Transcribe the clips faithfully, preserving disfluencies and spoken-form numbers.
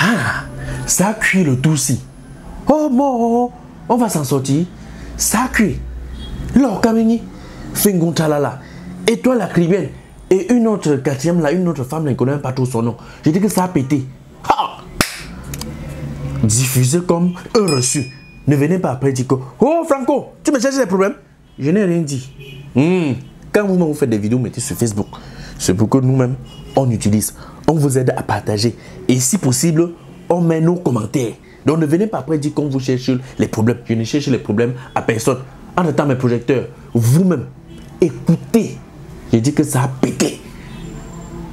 Ah, ça cuit le tout-ci. Oh, bon, on va s'en sortir. Ça cuit. Laure Kameni, Fingon Tralala. Et toi, la cribienne. Et une autre quatrième, là, une autre femme, je ne connais pas trop son nom. J'ai dit que ça a pété. Ha! Diffusé comme un reçu. Ne venez pas après dire que oh, Franco, tu me cherches des problèmes. Je n'ai rien dit. Mmh. Quand vous-même vous faites des vidéos, mettez sur Facebook. C'est pour que nous-mêmes, on utilise. On vous aide à partager. Et si possible, on met nos commentaires. Donc ne venez pas après dire qu'on vous cherche les problèmes. Je ne cherche les problèmes à personne. En attendant mes projecteurs, vous-même, écoutez. J'ai dit que ça a pété.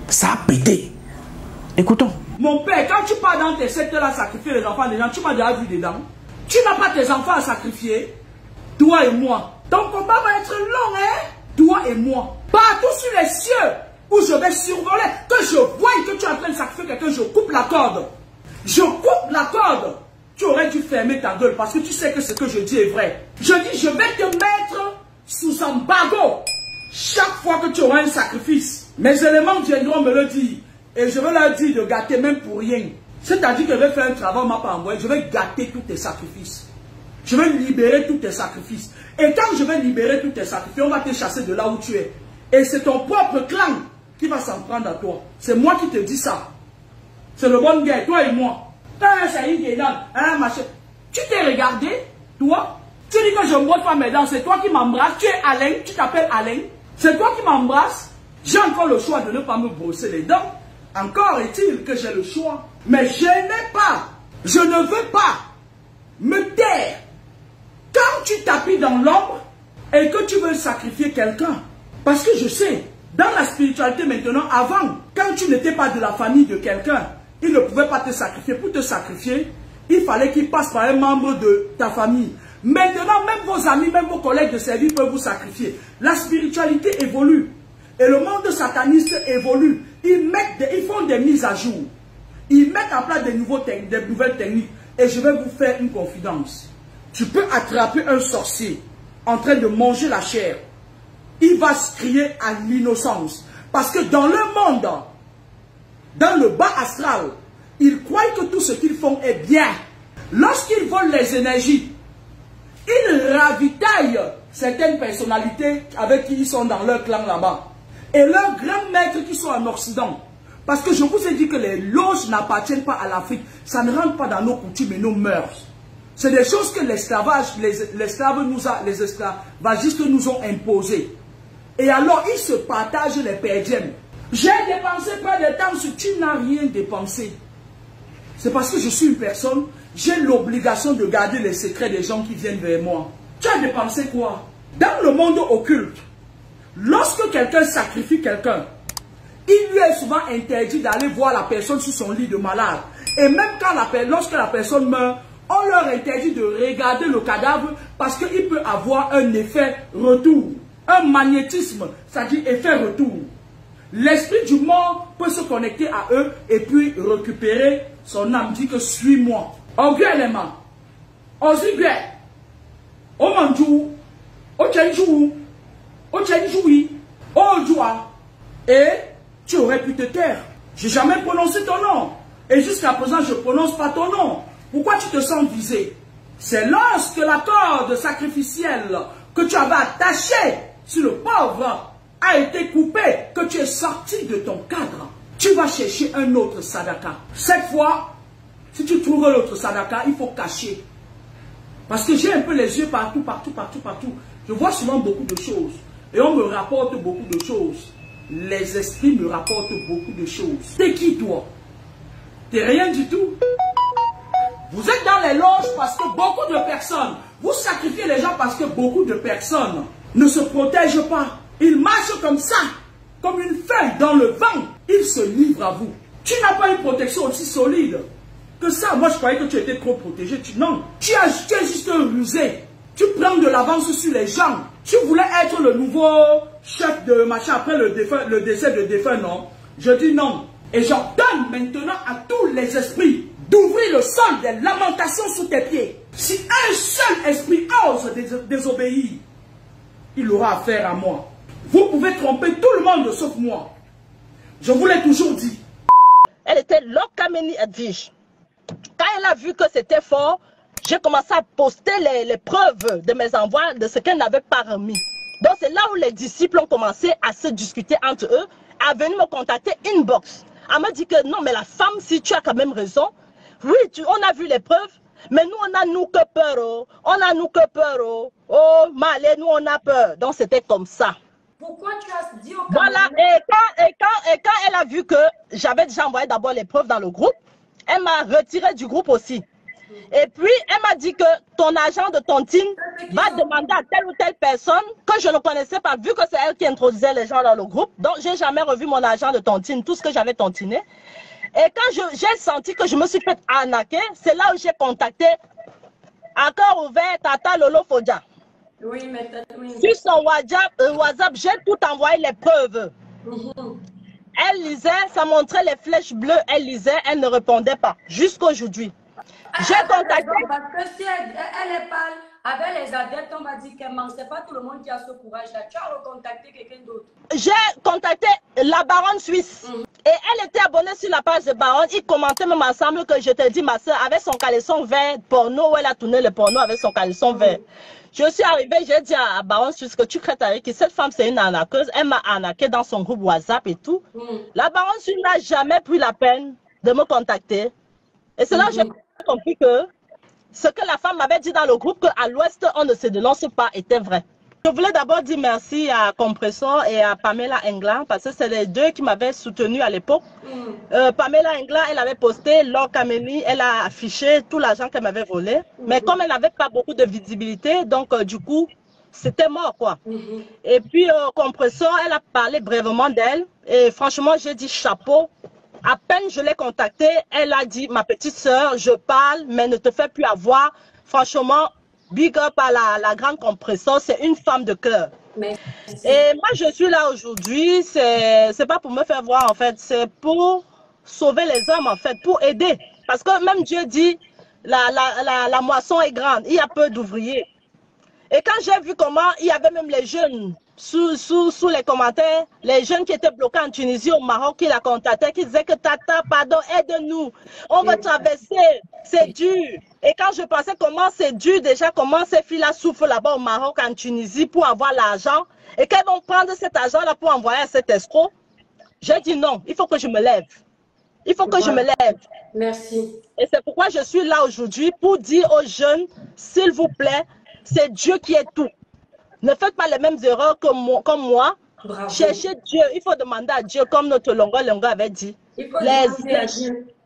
Ça a pété. Écoutons. Mon père, quand tu pars dans tes secteurs à sacrifier les enfants des gens, tu m'as déjà vu dedans. Tu n'as pas tes enfants à sacrifier. Toi et moi. Ton combat va être long, hein? Toi et moi. Partout sur les cieux où je vais survoler, que je vois que tu es en train de sacrifier quelqu'un, je coupe la corde. Je coupe la corde. Tu aurais dû fermer ta gueule parce que tu sais que ce que je dis est vrai. Je dis, je vais te mettre sous embargo. Chaque fois que tu auras un sacrifice, mes éléments viendront me le dire. Et je vais leur dire de gâter même pour rien. C'est-à-dire que je vais faire un travail, on m'a pas envoyé. Je vais gâter tous tes sacrifices. Je vais libérer tous tes sacrifices. Et quand je vais libérer tous tes sacrifices, on va te chasser de là où tu es. Et c'est ton propre clan qui va s'en prendre à toi. C'est moi qui te dis ça. C'est le bon gars, toi et moi. Quand un saïd est dans un machin, tu t'es regardé, toi. Tu dis que je ne brosse pas mes dents, c'est toi qui m'embrasses. Tu es Alain, tu t'appelles Alain. C'est toi qui m'embrasse. J'ai encore le choix de ne pas me brosser les dents. Encore est-il que j'ai le choix. Mais je n'ai pas. Je ne veux pas me taire. Quand tu t'appuies dans l'ombre et que tu veux sacrifier quelqu'un. Parce que je sais, dans la spiritualité maintenant, avant, quand tu n'étais pas de la famille de quelqu'un, il ne pouvait pas te sacrifier. Pour te sacrifier, il fallait qu'il passe par un membre de ta famille. Maintenant, même vos amis, même vos collègues de service peuvent vous sacrifier. La spiritualité évolue. Et le monde sataniste évolue. Ils, mettent des, ils font des mises à jour. Ils mettent en place des, nouveaux des nouvelles techniques. Et je vais vous faire une confidence. Tu peux attraper un sorcier en train de manger la chair. Il va se crier à l'innocence. Parce que dans le monde, dans le bas astral, ils croient que tout ce qu'ils font est bien. Lorsqu'ils volent les énergies, ils ravitaillent certaines personnalités avec qui ils sont dans leur clan là-bas. Et leurs grands maîtres qui sont en Occident. Parce que je vous ai dit que les loges n'appartiennent pas à l'Afrique. Ça ne rentre pas dans nos coutumes et nos mœurs. C'est des choses que l'esclavage, les esclaves nous a, les esclavagistes nous ont imposées. Et alors, ils se partagent les perdièmes. J'ai dépensé pas de temps si tu n'as rien dépensé. C'est parce que je suis une personne... J'ai l'obligation de garder les secrets des gens qui viennent vers moi. Tu as dépensé quoi? Dans le monde occulte, lorsque quelqu'un sacrifie quelqu'un, il lui est souvent interdit d'aller voir la personne sur son lit de malade. Et même quand la, lorsque la personne meurt, on leur interdit de regarder le cadavre parce qu'il peut avoir un effet retour. Un magnétisme, c'est-à-dire effet retour. L'esprit du mort peut se connecter à eux et puis récupérer son âme. Dit que suis-moi. Ongué les mains, onzigué, omanjou, ochenjou, ochenjoui, onjoua. Et tu aurais pu te taire. J'ai jamais prononcé ton nom. Et jusqu'à présent, je ne prononce pas ton nom. Pourquoi tu te sens visé? C'est lorsque la corde sacrificielle que tu avais attachée sur le pauvre a été coupée que tu es sorti de ton cadre. Tu vas chercher un autre sadaka. Cette fois, si tu trouves l'autre sadaka, il faut cacher. Parce que j'ai un peu les yeux partout, partout, partout, partout. Je vois souvent beaucoup de choses. Et on me rapporte beaucoup de choses. Les esprits me rapportent beaucoup de choses. T'es qui toi? T'es rien du tout. Vous êtes dans les loges parce que beaucoup de personnes, vous sacrifiez les gens parce que beaucoup de personnes ne se protègent pas. Ils marchent comme ça, comme une feuille dans le vent. Ils se livrent à vous. Tu n'as pas une protection aussi solide. Que ça, moi je croyais que tu étais trop protégé. Tu, non, tu, as, tu es juste un rusé. Tu prends de l'avance sur les gens. Tu voulais être le nouveau chef de machin après le, défunt, le décès de défunt, non? Je dis non. Et j'ordonne maintenant à tous les esprits d'ouvrir le sol des lamentations sous tes pieds. Si un seul esprit ose dés désobéir, il aura affaire à moi. Vous pouvez tromper tout le monde sauf moi. Je vous l'ai toujours dit. Elle était Locaméni Edvige. Quand elle a vu que c'était fort, j'ai commencé à poster les, les preuves de mes envois, de ce qu'elle n'avait pas remis. Donc c'est là où les disciples ont commencé à se discuter entre eux, à venir me contacter inbox. Elle m'a dit que non, mais la femme, si tu as quand même raison, oui, tu, on a vu les preuves, mais nous, on a nous que peur, oh. on a nous que peur, oh, oh malé, nous, on a peur. Donc c'était comme ça. Pourquoi tu as dit au Voilà, et quand, et, quand, et quand elle a vu que j'avais déjà envoyé d'abord les preuves dans le groupe, elle m'a retiré du groupe aussi. Et puis, elle m'a dit que ton agent de tontine va demander à telle ou telle personne que je ne connaissais pas, vu que c'est elle qui introduisait les gens dans le groupe. Donc, je n'ai jamais revu mon agent de tontine, tout ce que j'avais tontiné. Et quand j'ai senti que je me suis fait arnaquer, c'est là où j'ai contacté, à cœur ouvert, Tata Lolo Fodja. Oui, mais sur son WhatsApp, euh, WhatsApp j'ai tout envoyé les preuves. Mm-hmm. Elle lisait, ça montrait les flèches bleues, elle lisait, elle ne répondait pas, jusqu'à aujourd'hui. J'ai contacté. Raison, parce que si elle, elle, elle parle avec les adeptes, on m'a dit qu'elle ment. C'est pas tout le monde qui a ce courage-là. Tu as recontacté quelqu'un d'autre. J'ai contacté la baronne suisse. Mm-hmm. Et elle était abonnée sur la page de baronne. Il commentait même ensemble que je te dis, ma soeur, avec son caleçon vert porno, où elle a tourné le porno avec son caleçon mm-hmm. vert. Je suis arrivée, j'ai dit à baronne suisse que tu crètes avec qui. Cette femme, c'est une arnaqueuse. Elle m'a arnaquée dans son groupe WhatsApp et tout. Mm-hmm. La baronne suisse n'a jamais pris la peine de me contacter. Et c'est là que mm-hmm. j'ai compris que ce que la femme m'avait dit dans le groupe, qu'à l'ouest on ne se dénonce pas, était vrai. Je voulais d'abord dire merci à Compressor et à Pamela England, parce que c'est les deux qui m'avaient soutenu à l'époque. Mm. Euh, Pamela England, elle avait posté, Laure Kameni, elle a affiché tout l'argent qu'elle m'avait volé. Mm. Mais comme elle n'avait pas beaucoup de visibilité, donc euh, du coup, c'était mort quoi. Mm. Et puis euh, Compressor, elle a parlé brièvement d'elle. Et franchement, j'ai dit chapeau. À peine je l'ai contactée, elle a dit, ma petite soeur, je parle, mais ne te fais plus avoir. Franchement, big up à la, la grande Compressor, c'est une femme de cœur. Merci. Et moi, je suis là aujourd'hui, c'est pas pour me faire voir en fait, c'est pour sauver les hommes en fait, pour aider. Parce que même Dieu dit, la, la, la, la moisson est grande, il y a peu d'ouvriers. Et quand j'ai vu comment il y avait même les jeunes, Sous, sous, sous les commentaires, les jeunes qui étaient bloqués en Tunisie, au Maroc, qui la contactaient, qui disaient que Tata, pardon, aide-nous, on va traverser, c'est dur. Et quand je pensais comment c'est dur, déjà comment ces filles-là souffrent là-bas au Maroc, en Tunisie, pour avoir l'argent, et qu'elles vont prendre cet argent-là pour envoyer à cet escroc, j'ai dit non, il faut que je me lève. Il faut que voilà. je me lève. Merci. Et c'est pourquoi je suis là aujourd'hui, pour dire aux jeunes, s'il vous plaît, c'est Dieu qui est tout. Ne faites pas les mêmes erreurs que moi, comme moi. Bravo. Cherchez Dieu. Il faut demander à Dieu, comme notre Longo Longo avait dit. Les, les,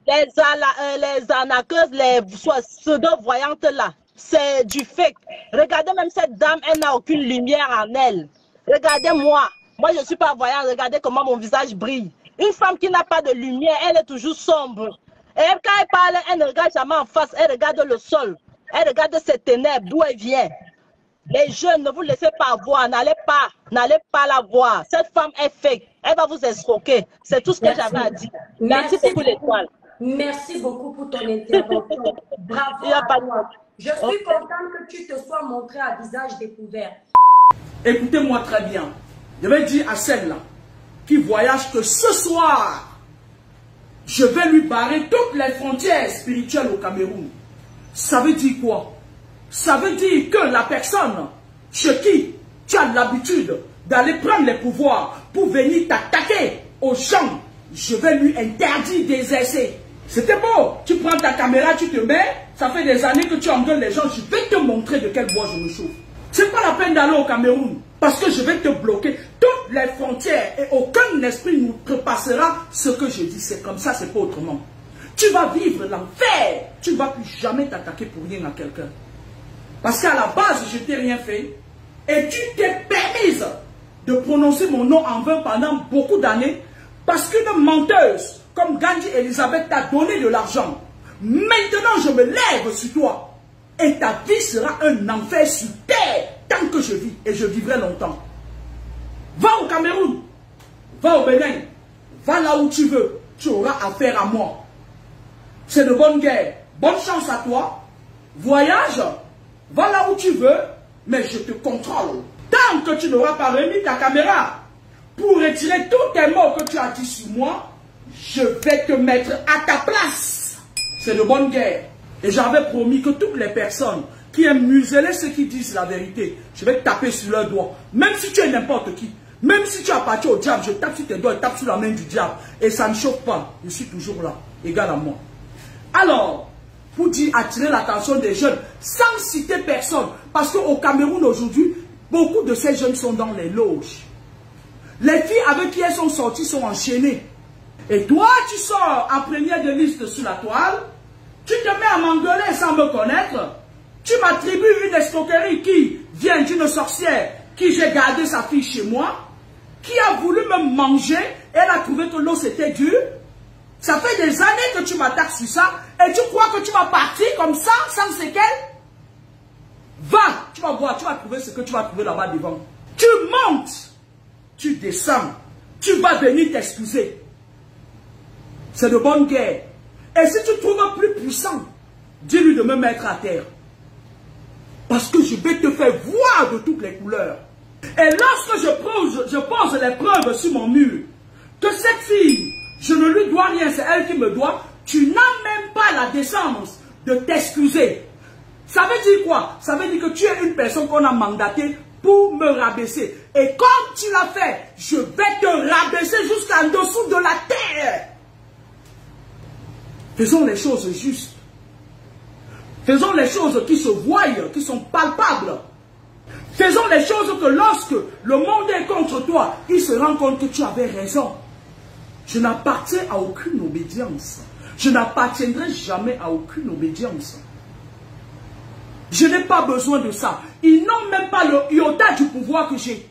les arnaqueuses, les pseudo-voyantes là, c'est du fake. Regardez même cette dame, elle n'a aucune lumière en elle. Regardez-moi. Moi, je ne suis pas voyante. Regardez comment mon visage brille. Une femme qui n'a pas de lumière, elle est toujours sombre. Et quand elle parle, elle ne regarde jamais en face. Elle regarde le sol. Elle regarde ses ténèbres, d'où elle vient. Les jeunes, ne vous laissez pas voir, n'allez pas, n'allez pas la voir. Cette femme est fake, elle va vous escroquer. C'est tout ce que j'avais à dire. Merci, Merci pour l'étoile. Merci beaucoup pour ton intervention. Bravo à toi. Je suis okay. contente que tu te sois montrée à visage découvert. Écoutez-moi très bien. Je vais dire à celle-là qui voyage que ce soir, je vais lui barrer toutes les frontières spirituelles au Cameroun. Ça veut dire quoi? Ça veut dire que la personne chez qui tu as l'habitude d'aller prendre les pouvoirs pour venir t'attaquer aux gens, je vais lui interdire d'exercer. C'était beau. Tu prends ta caméra, tu te mets, ça fait des années que tu engueules les gens, je vais te montrer de quel bois je me chauffe. C'est pas la peine d'aller au Cameroun, parce que je vais te bloquer toutes les frontières et aucun esprit ne trépassera ce que je dis. C'est comme ça, c'est pas autrement. Tu vas vivre l'enfer. Tu ne vas plus jamais t'attaquer pour rien à quelqu'un. Parce qu'à la base, je t'ai rien fait. Et tu t'es permise de prononcer mon nom en vain pendant beaucoup d'années. Parce qu'une menteuse comme Gandhi Elisabeth t'a donné de l'argent. Maintenant, je me lève sur toi. Et ta vie sera un enfer sur terre tant que je vis. Et je vivrai longtemps. Va au Cameroun. Va au Bénin. Va là où tu veux. Tu auras affaire à moi. C'est de bonne guerre. Bonne chance à toi. Voyage. Va là où tu veux, mais je te contrôle. Tant que tu n'auras pas remis ta caméra pour retirer tous tes mots que tu as dit sur moi, je vais te mettre à ta place. c'est de bonne guerre. Et j'avais promis que toutes les personnes qui aiment museler ceux qui disent la vérité, je vais taper sur leurs doigts. Même si tu es n'importe qui, même si tu appartiens au diable, je tape sur tes doigts, je tape sur la main du diable. Et ça ne choque pas. Je suis toujours là, égal à moi. Alors, pour dire, attirer l'attention des jeunes, sans citer personne, parce qu'au Cameroun aujourd'hui, beaucoup de ces jeunes sont dans les loges. Les filles avec qui elles sont sorties sont enchaînées. Et toi, tu sors en première de liste sur la toile, tu te mets à m'engueuler sans me connaître, tu m'attribues une escroquerie qui vient d'une sorcière qui j'ai gardé sa fille chez moi, qui a voulu me manger, elle a trouvé que l'eau c'était dure. Ça fait des années que tu m'attaques sur ça et tu crois que tu vas partir comme ça, sans séquelles? Va, tu vas voir, tu vas trouver ce que tu vas trouver là-bas devant. Tu montes, tu descends, tu vas venir t'excuser. C'est de bonne guerre. Et si tu trouves plus puissant, dis-lui de me mettre à terre. Parce que je vais te faire voir de toutes les couleurs. Et lorsque je pose, je pose les preuves sur mon mur, que cette fille, je ne lui dois rien, c'est elle qui me doit, tu n'as même pas la décence de t'excuser. Ça veut dire quoi? Ça veut dire que tu es une personne qu'on a mandatée pour me rabaisser. Et comme tu l'as fait, je vais te rabaisser jusqu'en dessous de la terre. Faisons les choses justes. Faisons les choses qui se voient, qui sont palpables. Faisons les choses que lorsque le monde est contre toi, il se rend compte que tu avais raison. Je n'appartiens à aucune obédience. Je n'appartiendrai jamais à aucune obédience. Je n'ai pas besoin de ça. Ils n'ont même pas le iota du pouvoir que j'ai.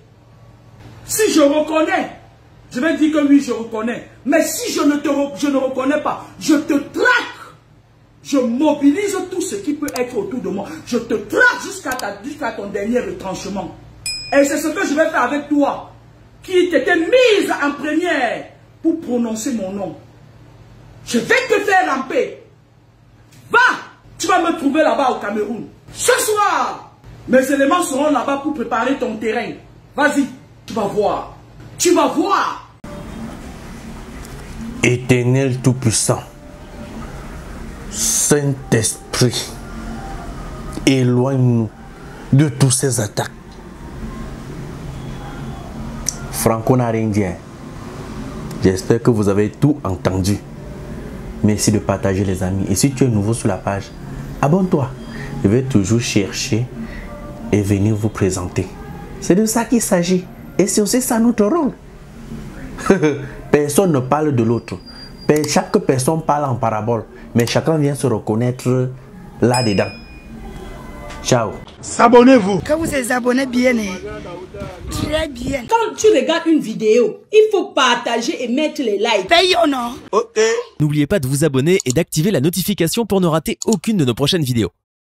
Si je reconnais, je vais dire que oui, je reconnais. Mais si je ne, te, je ne reconnais pas, je te traque. Je mobilise tout ce qui peut être autour de moi. Je te traque jusqu'à jusqu'à ton dernier retranchement. Et c'est ce que je vais faire avec toi, qui t'étais mise en première pour prononcer mon nom. Je vais te faire ramper. Va, tu vas me trouver là-bas au Cameroun. Ce soir, mes éléments seront là-bas pour préparer ton terrain. Vas-y, tu vas voir. Tu vas voir. Éternel Tout-Puissant, Saint-Esprit, éloigne-nous de toutes ces attaques. Franco-Narindien, j'espère que vous avez tout entendu. Merci de partager les amis. Et si tu es nouveau sur la page, abonne-toi. Je vais toujours chercher et venir vous présenter. C'est de ça qu'il s'agit. Et c'est aussi ça notre rôle. Personne ne parle de l'autre. Chaque personne parle en parabole, mais chacun vient se reconnaître là-dedans. Ciao. S'abonnez-vous. Quand vous êtes abonné bien, très bien. Quand tu regardes une vidéo, il faut partager et mettre les likes. Paye ou non? Ok. N'oubliez pas de vous abonner et d'activer la notification pour ne rater aucune de nos prochaines vidéos.